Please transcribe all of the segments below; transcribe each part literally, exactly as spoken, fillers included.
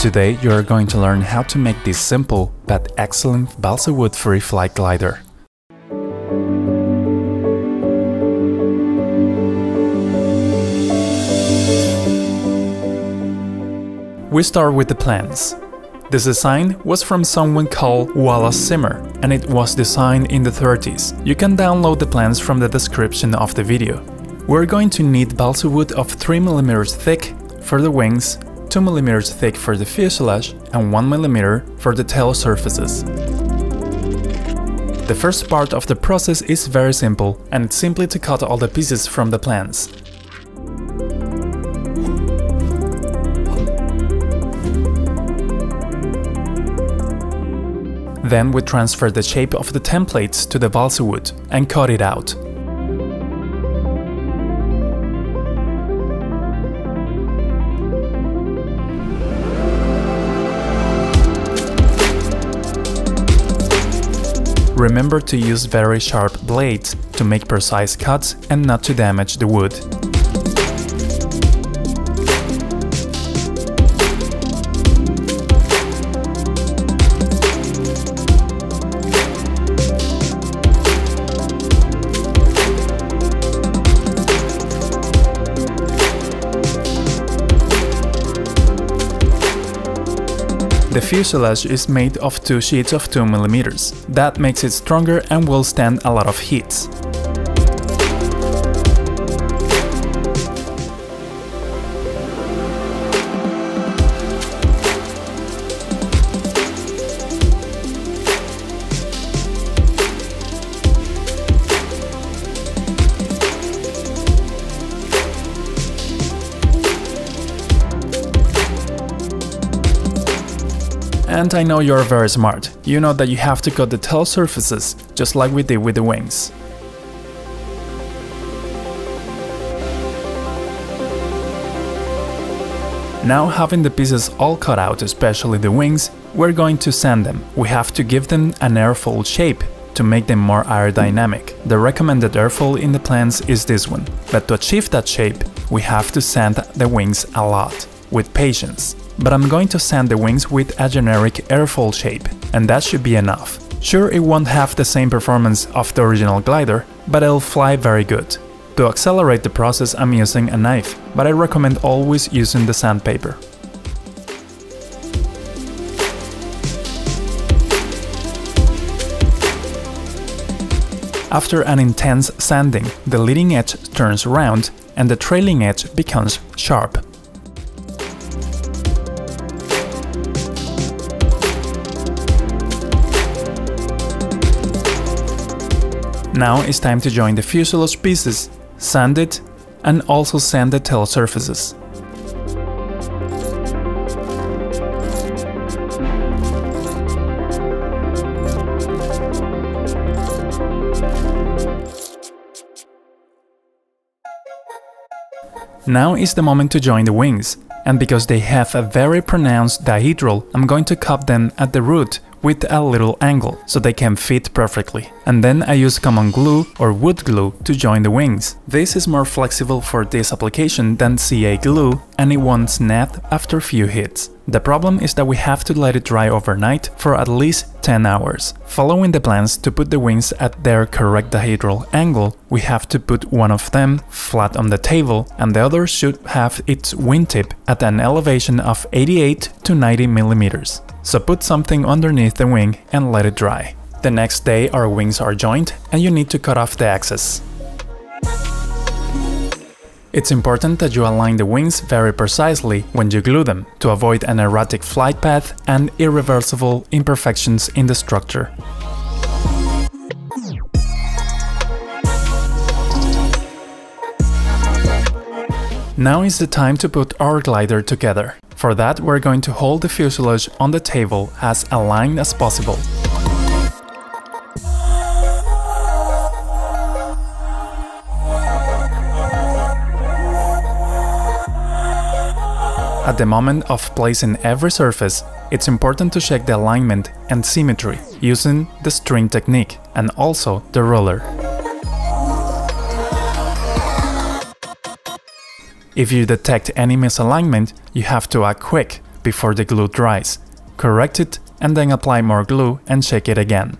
Today you are going to learn how to make this simple but excellent balsa wood free flight glider. We start with the plans. This design was from someone called Wallace Simmers, and it was designed in the thirties. You can download the plans from the description of the video. We're going to need balsa wood of three millimeters thick for the wings, two millimeters thick for the fuselage and one millimeter for the tail surfaces. The first part of the process is very simple, and it's simply to cut all the pieces from the plans. Then we transfer the shape of the templates to the balsa wood and cut it out. Remember to use very sharp blades to make precise cuts and not to damage the wood. The fuselage is made of two sheets of two millimeters. That makes it stronger and will stand a lot of heat. And I know you're very smart. You know that you have to cut the tail surfaces, just like we did with the wings. Now, having the pieces all cut out, especially the wings, we're going to sand them. We have to give them an airfoil shape to make them more aerodynamic. The recommended airfoil in the plans is this one. But to achieve that shape, we have to sand the wings a lot, with patience. But I'm going to sand the wings with a generic airfoil shape, and that should be enough. Sure, it won't have the same performance of the original glider, but it'll fly very good. To accelerate the process, I'm using a knife, but I recommend always using the sandpaper. After an intense sanding, the leading edge turns round and the trailing edge becomes sharp. Now it's time to join the fuselage pieces, sand it, and also sand the tail surfaces. Now is the moment to join the wings, and because they have a very pronounced dihedral, I'm going to cut them at the root with a little angle, so they can fit perfectly. And then I use common glue or wood glue to join the wings. This is more flexible for this application than C A glue, and it won't snap after few hits. The problem is that we have to let it dry overnight for at least ten hours. Following the plans to put the wings at their correct dihedral angle, we have to put one of them flat on the table and the other should have its wingtip at an elevation of eighty-eight to ninety millimeters. So put something underneath the wing and let it dry. The next day our wings are joined and you need to cut off the excess. It's important that you align the wings very precisely when you glue them to avoid an erratic flight path and irreversible imperfections in the structure. Now is the time to put our glider together. For that, we're going to hold the fuselage on the table as aligned as possible. At the moment of placing every surface, it's important to check the alignment and symmetry using the string technique and also the roller. If you detect any misalignment, you have to act quick. before the glue dries. Correct it and then apply more glue and shake it again.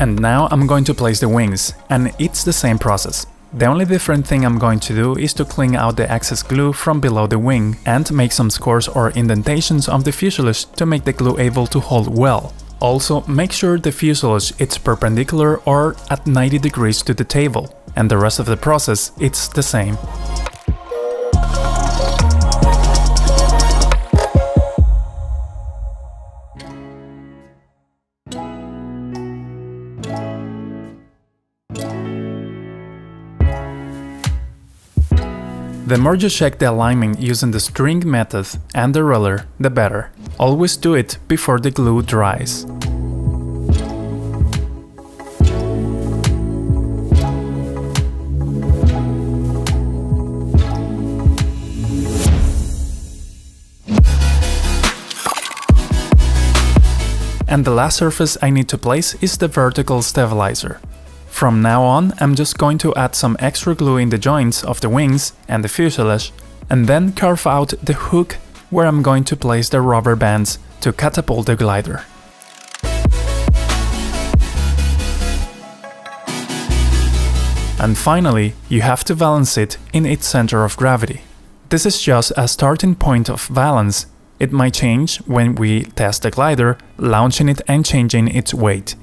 And now I'm going to place the wings, and it's the same process. The only different thing I'm going to do is to clean out the excess glue from below the wing and make some scores or indentations of the fuselage to make the glue able to hold well. Also, make sure the fuselage is perpendicular or at ninety degrees to the table, and the rest of the process it's the same. The more you check the alignment using the string method and the ruler, the better. Always do it before the glue dries. And the last surface I need to place is the vertical stabilizer. From now on, I'm just going to add some extra glue in the joints of the wings and the fuselage, and then carve out the hook where I'm going to place the rubber bands to catapult the glider. And finally, you have to balance it in its center of gravity. This is just a starting point of balance. It might change when we test the glider, launching it and changing its weight.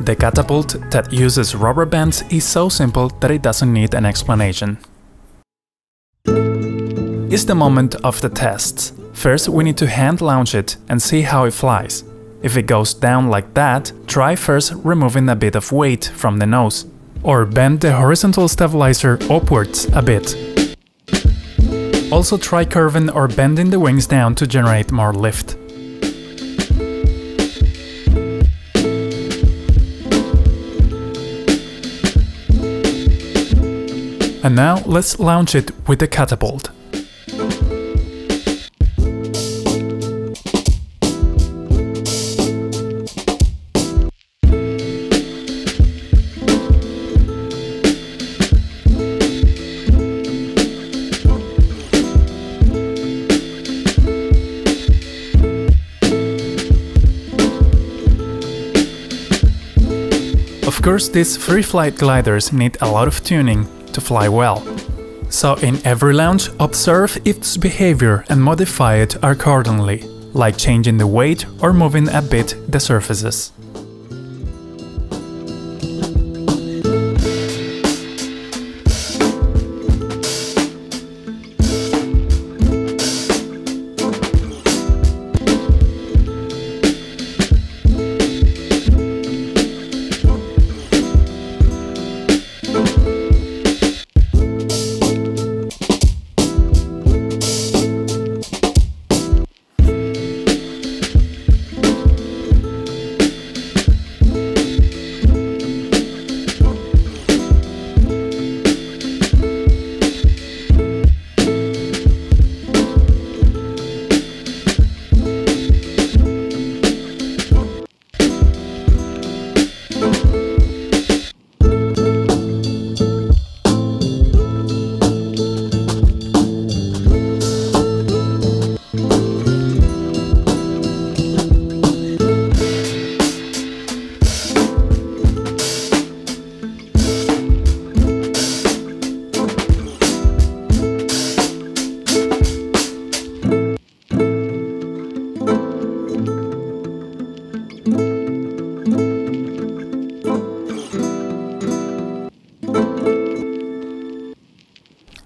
The catapult that uses rubber bands is so simple that it doesn't need an explanation. It's the moment of the tests. First, we need to hand launch it and see how it flies. If it goes down like that, try first removing a bit of weight from the nose, or bend the horizontal stabilizer upwards a bit. Also try curving or bending the wings down to generate more lift. And now let's launch it with the catapult. Of course, these free flight gliders need a lot of tuning to fly well. So in every launch, observe its behavior and modify it accordingly, like changing the weight or moving a bit the surfaces.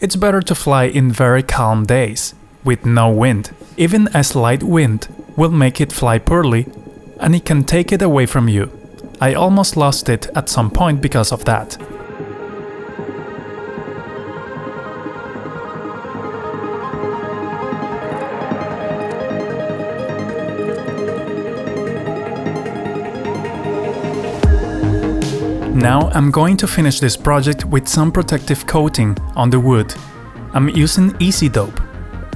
It's better to fly in very calm days, with no wind. Even a slight wind will make it fly poorly, and it can take it away from you. I almost lost it at some point because of that. Now I'm going to finish this project with some protective coating on the wood. I'm using Easy Dope,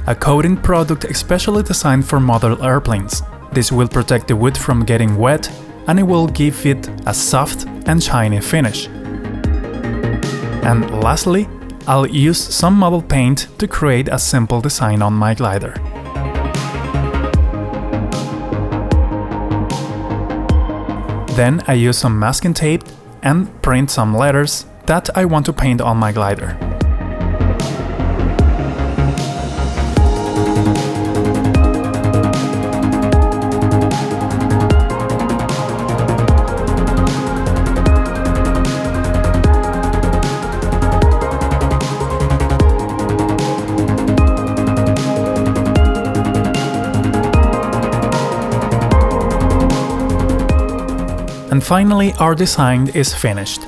a coating product especially designed for model airplanes. This will protect the wood from getting wet, and it will give it a soft and shiny finish. And lastly, I'll use some model paint to create a simple design on my glider. Then I use some masking tape and print some letters that I want to paint on my glider. And finally, our design is finished.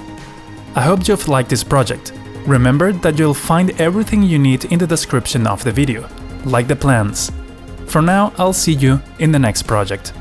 I hope you've liked this project. Remember that you'll find everything you need in the description of the video, like the plans. For now, I'll see you in the next project.